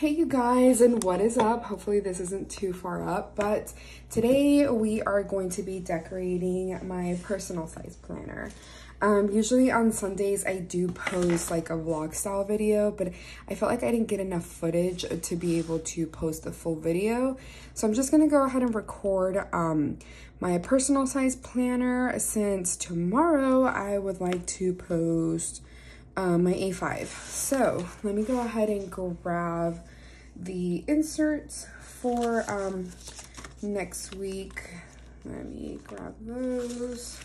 Hey you guys, and what is up? Hopefully this isn't too far up, but today we are going to be decorating my personal size planner. Usually on Sundays I do post like a vlog style video, but I felt like I didn't get enough footage to be able to post the full video. So I'm just gonna go ahead and record my personal size planner, since tomorrow I would like to post my A5. So let me go ahead and grab the inserts for next week. Let me grab those.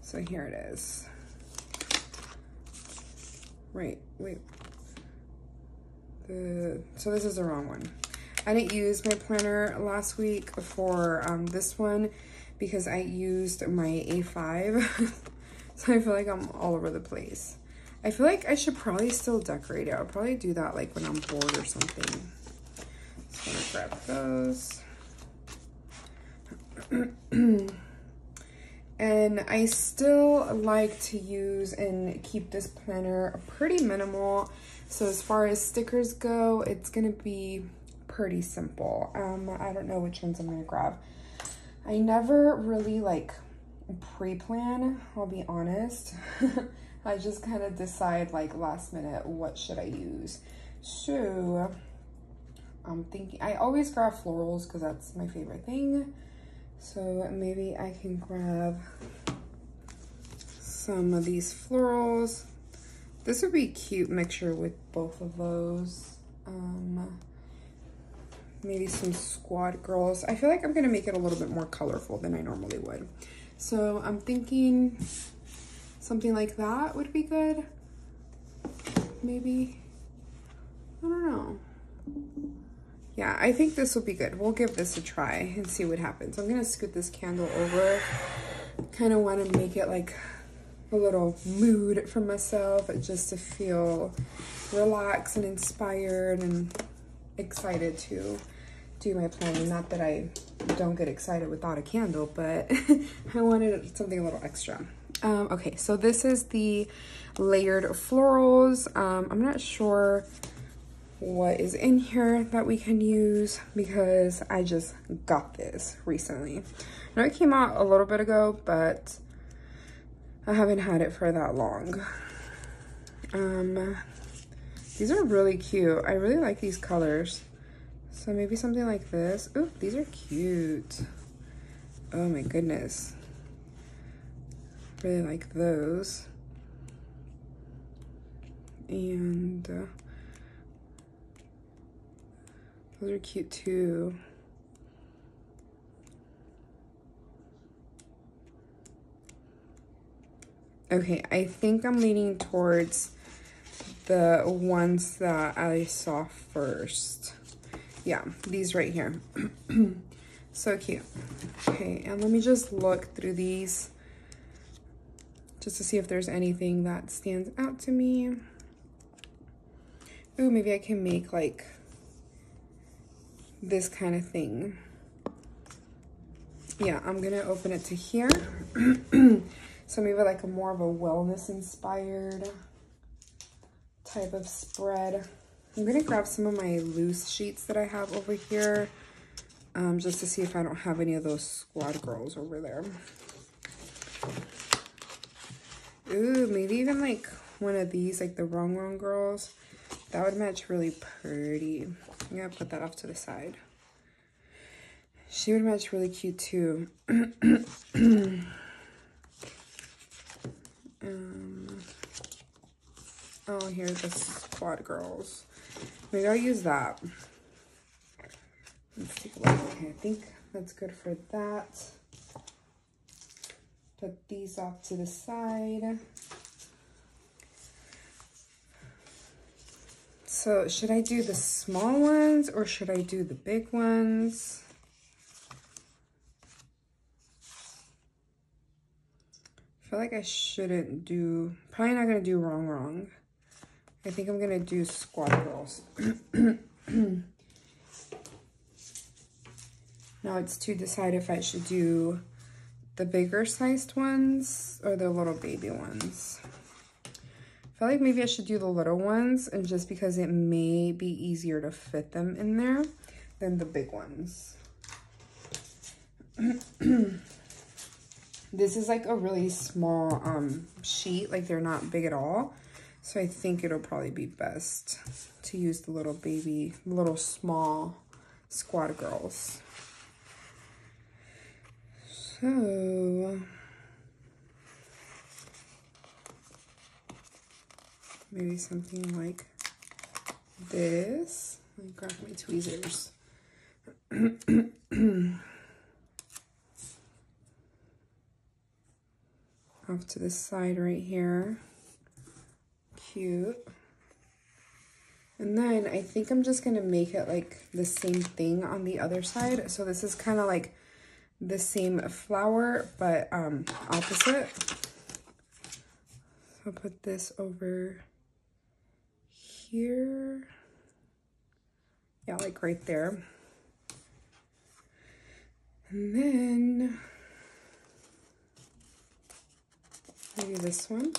So here it is. Right, wait. So this is the wrong one. I didn't use my planner last week for this one because I used my A5. So I feel like I'm all over the place. I feel like I should probably still decorate it. I'll probably do that like when I'm bored or something. Just gonna grab those. And I still like to use and keep this planner pretty minimal. So as far as stickers go, it's gonna be pretty simple. I don't know which ones I'm gonna grab. I never really like pre-plan, I'll be honest. I just kind of decide like last minute, what should I use? So I'm thinking, I always grab florals because that's my favorite thing. So maybe I can grab some of these florals. This would be a cute mixture with both of those. Maybe some squad girls. I feel like I'm gonna make it a little bit more colorful than I normally would. So I'm thinking something like that would be good. Maybe, I don't know. Yeah, I think this will be good. We'll give this a try and see what happens. I'm gonna scoot this candle over. Kind of want to make it like a little mood for myself, just to feel relaxed and inspired and excited to do my planning. Not that I don't get excited without a candle, but I wanted something a little extra. Okay, so this is the layered florals. I'm not sure what is in here that we can use because I just got this recently. I know it came out a little bit ago, but I haven't had it for that long. These are really cute. I really like these colors. So maybe something like this. Ooh, these are cute. Oh my goodness. Really like those. And those are cute too. Okay, I think I'm leaning towards the ones that I saw first. Yeah, these right here. So cute. Okay, and let me just look through these just to see if there's anything that stands out to me. Ooh, maybe I can make like this kind of thing. Yeah, I'm gonna open it to here. So maybe like a more of a wellness inspired type of spread. I'm gonna grab some of my loose sheets that I have over here, just to see if I don't have any of those squad girls over there. Ooh, maybe even like one of these, like the wrong girls. That would match really pretty. I'm gonna put that off to the side. She would match really cute too. Oh, here's the squad girls. Maybe I'll use that. Let's take a look. Okay, I think that's good for that. Put these off to the side. So should I do the small ones or should I do the big ones? I feel like I shouldn't do, probably not gonna do wrong. I think I'm gonna do squad girls. Now it's to decide if I should do the bigger sized ones or the little baby ones. feel like maybe I should do the little ones, and just because it may be easier to fit them in there than the big ones. This is like a really small sheet, like they're not big at all. So I think it'll probably be best to use the little baby, little small squad girls. So maybe something like this. Let me grab my tweezers. Off to the side right here. Cute. And then I think I'm just gonna make it like the same thing on the other side. So this is kind of like the same flower, but opposite. So I'll put this over here. Yeah, like right there. And then maybe this one.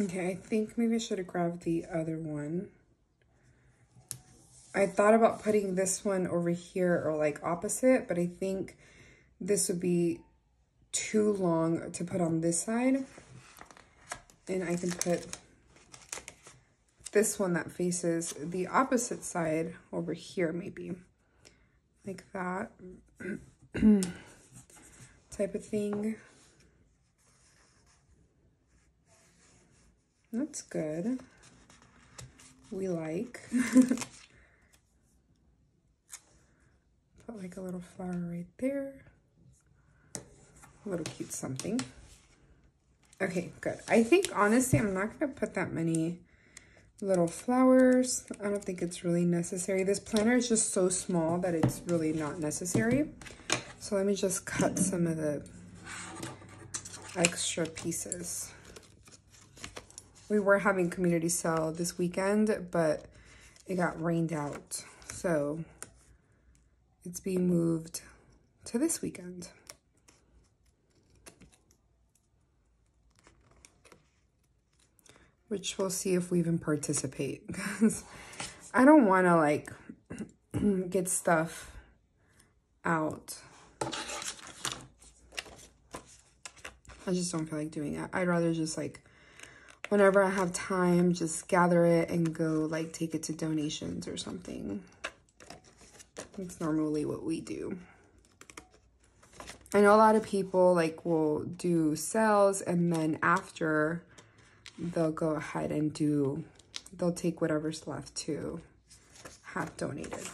Okay, I think maybe I should have grabbed the other one. I thought about putting this one over here or like opposite, but I think this would be too long to put on this side. And I can put this one that faces the opposite side over here, maybe. Like that type of thing. That's good. We like. Put like a little flower right there. A little cute something. Okay, good. I think honestly, I'm not gonna put that many little flowers. I don't think it's really necessary. This planner is just so small that it's really not necessary. So let me just cut some of the extra pieces. We were having community sale this weekend, but it got rained out. So it's being moved to this weekend. Which we'll see if we even participate, because I don't want to like get stuff out. I just don't feel like doing it. I'd rather just like, whenever I have time, just gather it and go like take it to donations or something. That's normally what we do. I know a lot of people like will do sales, and then after they'll go ahead and they'll take whatever's left to have donated.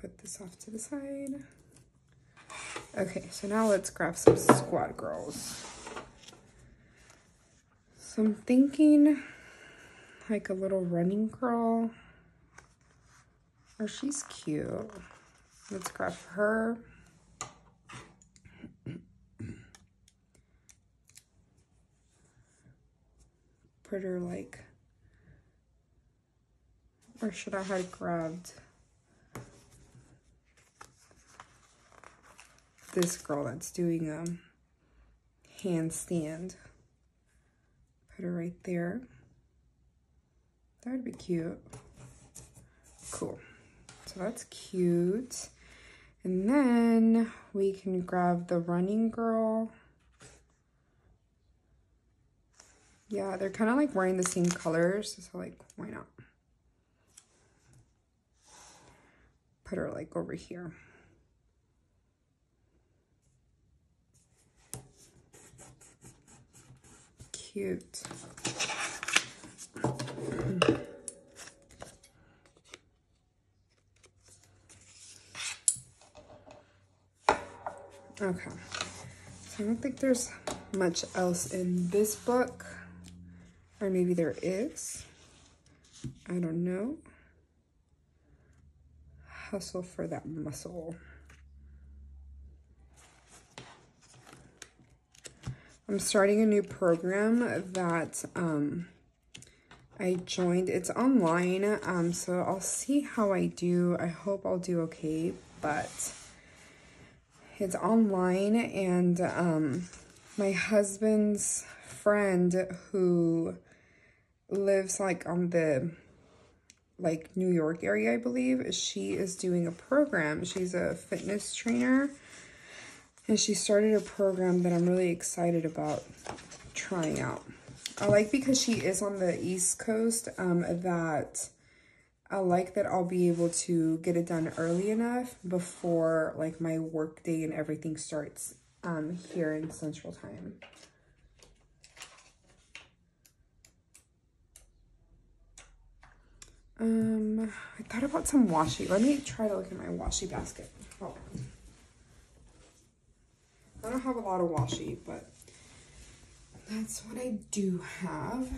Put this off to the side. Okay, so now let's grab some squad girls. So I'm thinking like a little running girl. Oh, she's cute. Let's grab her. Put her like, or should I have grabbed this girl that's doing a handstand? Put her right there. That would be cute. Cool. So that's cute. And then we can grab the running girl. Yeah, they're kind of like wearing the same colors, so like, why not? Put her like over here. Cute. Okay, so I don't think there's much else in this book. Or maybe there is. I don't know. Hustle for that muscle. I'm starting a new program that I joined. It's online, so I'll see how I do. I hope I'll do okay, but it's online, and my husband's friend who lives like on the New York area, I believe, she is doing a program. She's a fitness trainer, and she started a program that I'm really excited about trying out. I like, because she is on the East Coast, that I like that I'll be able to get it done early enough before like my work day and everything starts here in Central Time. I thought about some washi. Let me try to look at my washi basket. Oh. I don't have a lot of washi, but that's what I do have.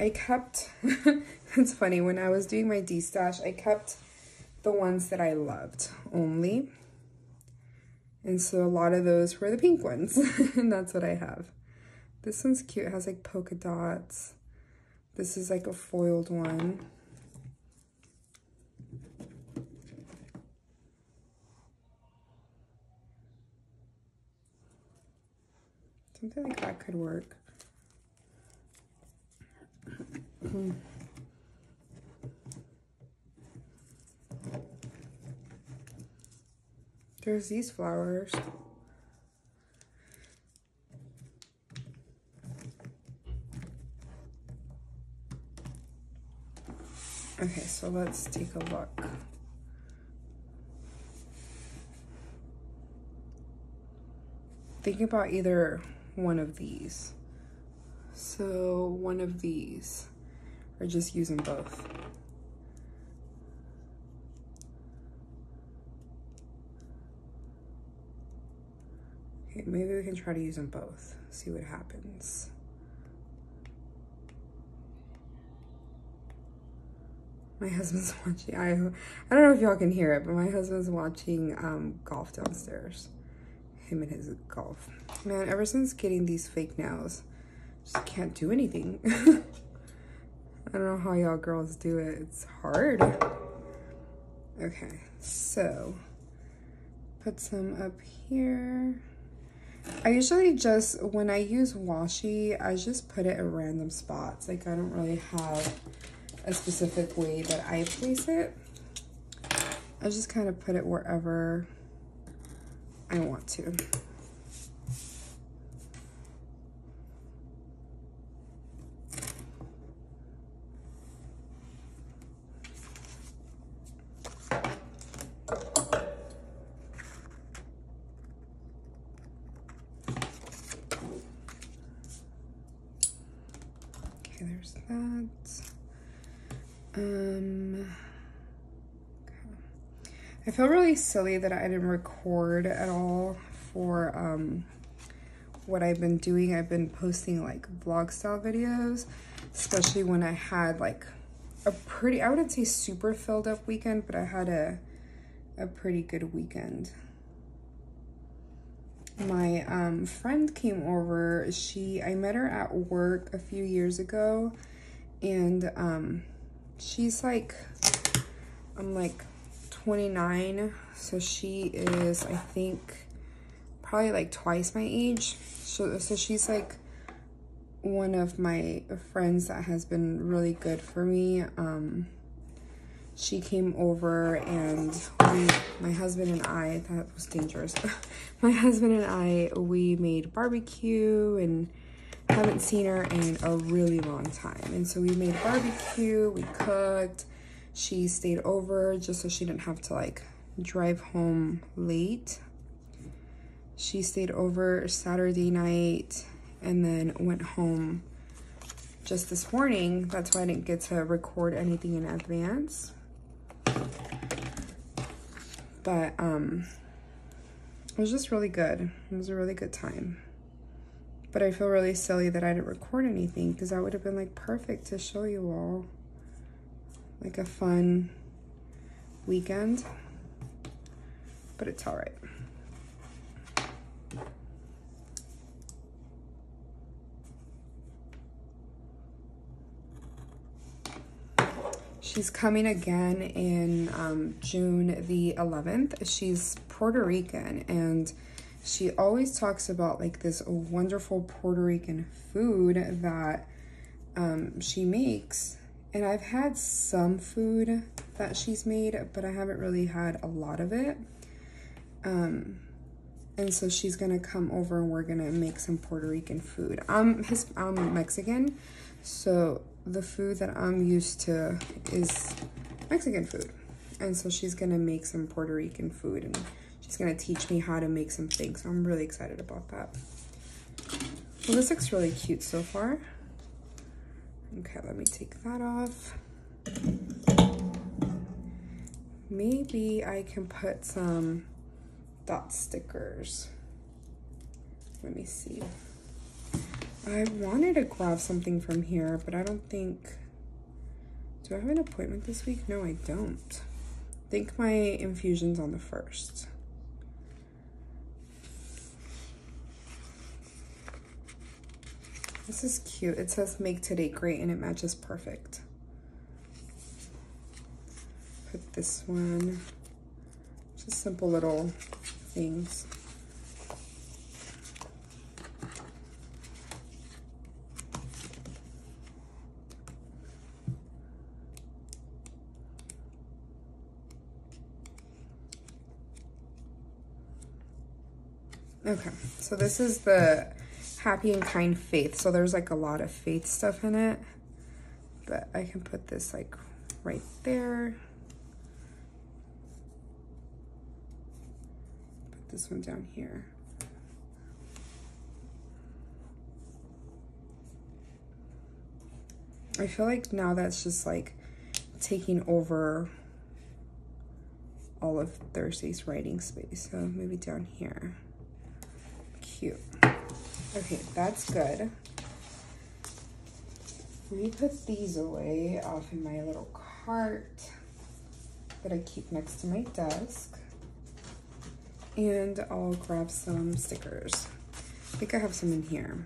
I kept, that's funny, when I was doing my de-stash, I kept the ones that I loved only. And so a lot of those were the pink ones, and that's what I have. This one's cute, it has like polka dots. This is like a foiled one. Something like that could work. There's these flowers. Okay, so let's take a look. Think about either one of these. So one of these, or just use them both. Okay, maybe we can try to use them both, see what happens. My husband's watching, I don't know if y'all can hear it, but my husband's watching golf downstairs. Him and his golf. Man, ever since getting these fake nails, just can't do anything. I don't know how y'all girls do it, it's hard. Okay, so, put some up here. I usually just, when I use washi, I just put it at random spots. Like, I don't really have a specific way that I place it. I just kind of put it wherever I want to. Okay, there's that. Okay. I feel really silly that I didn't record at all for what I've been doing. I've been posting like vlog style videos, especially when I had like a pretty, I wouldn't say super filled up weekend, but I had a pretty good weekend. My friend came over. I met her at work a few years ago, and she's like, I'm like 29, so she is, I think, probably like twice my age. So she's like one of my friends that has been really good for me. She came over, and my husband and I, that was dangerous. My husband and I, we made barbecue, and haven't seen her in a really long time, and so we made barbecue, we cooked, she stayed over just so she didn't have to like drive home late. She stayed over Saturday night and then went home just this morning. That's why I didn't get to record anything in advance, but it was just really good. It was a really good time. But I feel really silly that I didn't record anything, because that would have been like perfect to show you all like a fun weekend, but it's all right. She's coming again in June the 11th. She's Puerto Rican, and she always talks about like this wonderful Puerto Rican food that she makes. And I've had some food that she's made, but I haven't really had a lot of it. And so she's gonna come over and we're gonna make some Puerto Rican food. I'm Mexican, so the food that I'm used to is Mexican food. And so she's gonna make some Puerto Rican food and she's gonna teach me how to make some things. I'm really excited about that. Well, this looks really cute so far. Okay, let me take that off. Maybe I can put some dot stickers. Let me see. I wanted to grab something from here, but I don't think... Do I have an appointment this week? No, I don't. I think my infusion's on the 1st. This is cute. It says make today great and it matches perfect. Put this one. Just simple little things. Okay, so this is the Happy and Kind Faith. So there's like a lot of faith stuff in it, but I can put this like right there. Put this one down here. I feel like now that's just like taking over all of Thursday's writing space. So maybe down here. Cute. Okay, that's good. Let me put these away off in my little cart that I keep next to my desk. And I'll grab some stickers. I think I have some in here.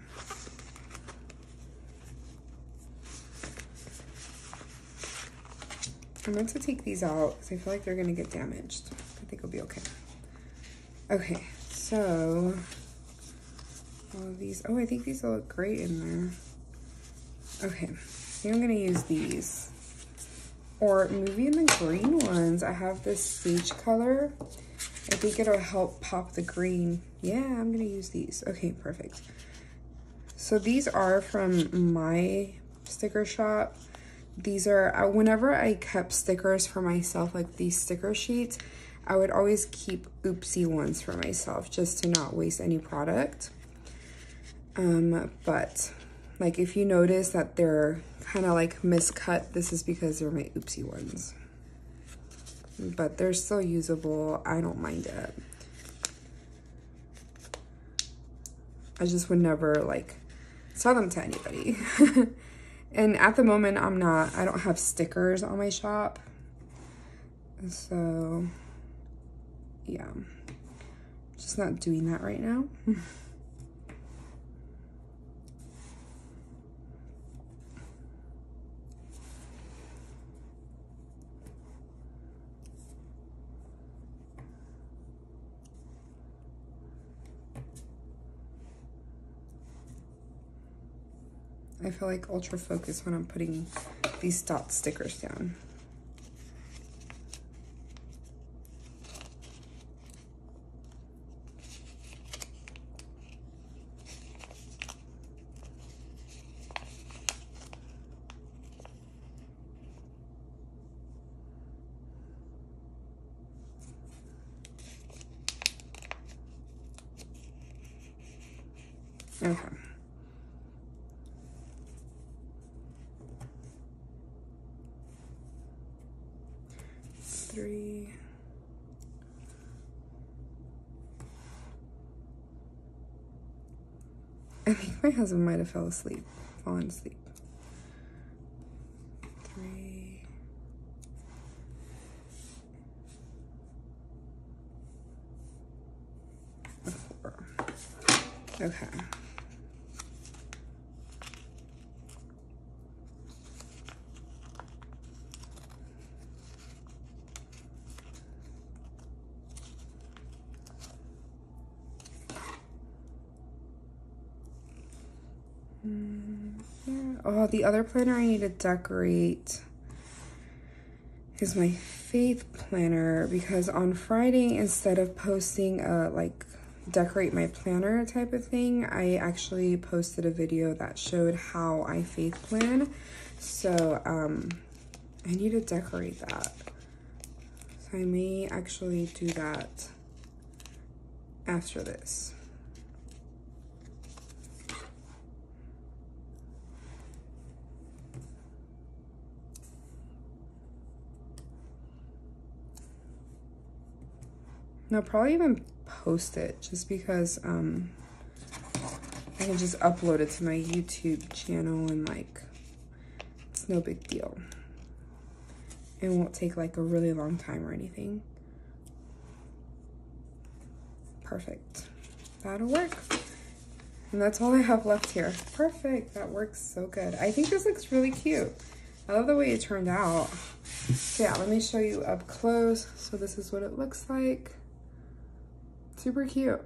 I'm going to take these out because I feel like they're going to get damaged. I think it'll be okay. Okay, so... all of these. Oh, I think these will look great in there. Okay, I think I'm gonna use these. Or maybe in the green ones. I have this sage color. I think it'll help pop the green. Yeah, I'm gonna use these. Okay, perfect. So these are from my sticker shop. These are, whenever I kept stickers for myself, like these sticker sheets, I would always keep oopsie ones for myself just to not waste any product. But like if you notice that they're kind of like miscut, this is because they're my oopsie ones, but they're still usable. I don't mind it. I just would never like sell them to anybody. And at the moment I don't have stickers on my shop. So yeah, just not doing that right now. I feel like ultra focused when I'm putting these dot stickers down. Okay. I think my husband might have fallen asleep. 3. A 4. Okay. Oh, the other planner I need to decorate is my faith planner, because on Friday, instead of posting a like decorate my planner type of thing, I actually posted a video that showed how I faith plan. So I need to decorate that. So I may actually do that after this. No, probably even post it, just because I can just upload it to my YouTube channel and like it's no big deal. It won't take like a really long time or anything. Perfect. That'll work. And that's all I have left here. Perfect. That works so good. I think this looks really cute. I love the way it turned out. So yeah, let me show you up close. So this is what it looks like. Super cute.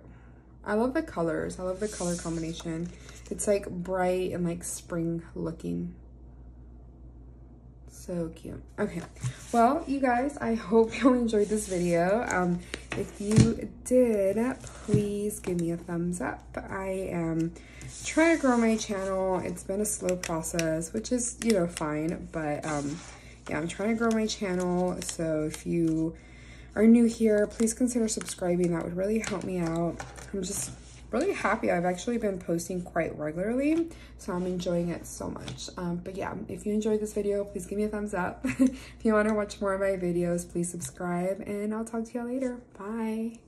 I love the colors. I love the color combination. It's like bright and like spring looking. So cute. Okay, well, you guys, I hope you all enjoyed this video. If you did, please give me a thumbs up. I am trying to grow my channel. It's been a slow process, which is, you know, fine, but yeah, I'm trying to grow my channel. So if you are new here, please consider subscribing. That would really help me out. I'm just really happy. I've actually been posting quite regularly, so I'm enjoying it so much. But yeah, if you enjoyed this video, please give me a thumbs up. If you want to watch more of my videos, please subscribe, and I'll talk to y'all later. Bye.